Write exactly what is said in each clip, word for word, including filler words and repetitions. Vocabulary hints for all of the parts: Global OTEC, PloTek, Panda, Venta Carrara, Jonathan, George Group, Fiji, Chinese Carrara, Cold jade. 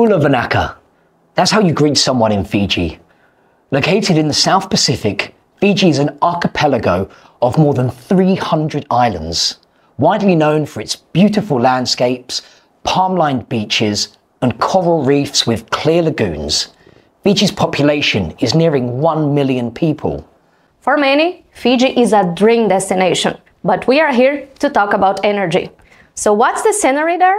Hula Vanaka. That's how you greet someone in Fiji. Located in the South Pacific, Fiji is an archipelago of more than three hundred islands, widely known for its beautiful landscapes, palm-lined beaches, and coral reefs with clear lagoons. Fiji's population is nearing one million people. For many, Fiji is a dream destination, but we are here to talk about energy. So what's the scenery there?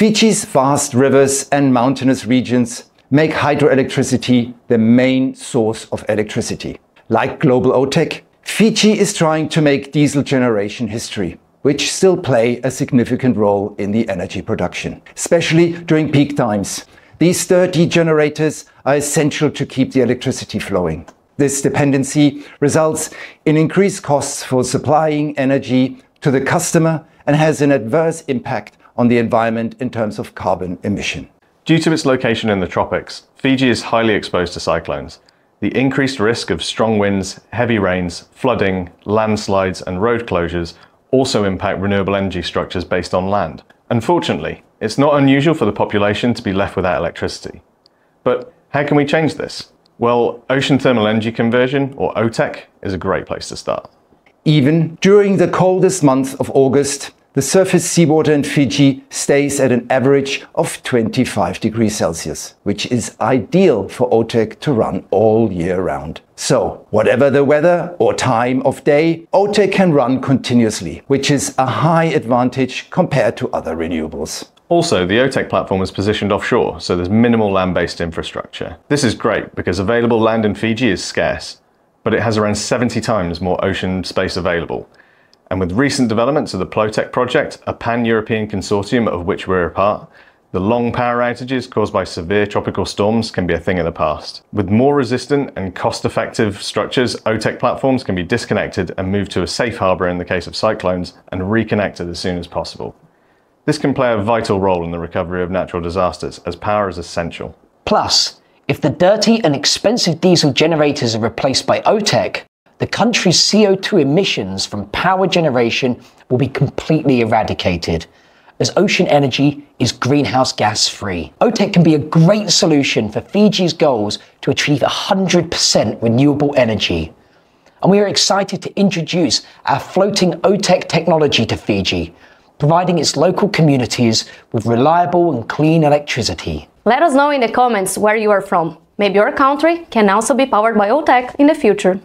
Fiji's vast rivers and mountainous regions make hydroelectricity the main source of electricity. Like Global OTEC, Fiji is trying to make diesel generation history, which still play a significant role in the energy production, especially during peak times. These sturdy generators are essential to keep the electricity flowing. This dependency results in increased costs for supplying energy to the customer and has an adverse impact on the environment in terms of carbon emission. Due to its location in the tropics, Fiji is highly exposed to cyclones. The increased risk of strong winds, heavy rains, flooding, landslides and road closures also impact renewable energy structures based on land. Unfortunately, it's not unusual for the population to be left without electricity. But how can we change this? Well, ocean thermal energy conversion, or OTEC, is a great place to start. Even during the coldest month of August, the surface seawater in Fiji stays at an average of twenty-five degrees Celsius, which is ideal for OTEC to run all year round. So, whatever the weather or time of day, OTEC can run continuously, which is a high advantage compared to other renewables. Also, the OTEC platform is positioned offshore, so there's minimal land-based infrastructure. This is great because available land in Fiji is scarce, but it has around seventy times more ocean space available. And with recent developments of the PloTek project, a pan-European consortium of which we're a part, the long power outages caused by severe tropical storms can be a thing of the past. With more resistant and cost-effective structures, OTEC platforms can be disconnected and moved to a safe harbour in the case of cyclones and reconnected as soon as possible. This can play a vital role in the recovery of natural disasters, as power is essential. Plus, if the dirty and expensive diesel generators are replaced by OTEC, the country's C O two emissions from power generation will be completely eradicated, as ocean energy is greenhouse gas free. OTEC can be a great solution for Fiji's goals to achieve one hundred percent renewable energy. And we are excited to introduce our floating OTEC technology to Fiji, providing its local communities with reliable and clean electricity. Let us know in the comments where you are from. Maybe your country can also be powered by OTEC in the future.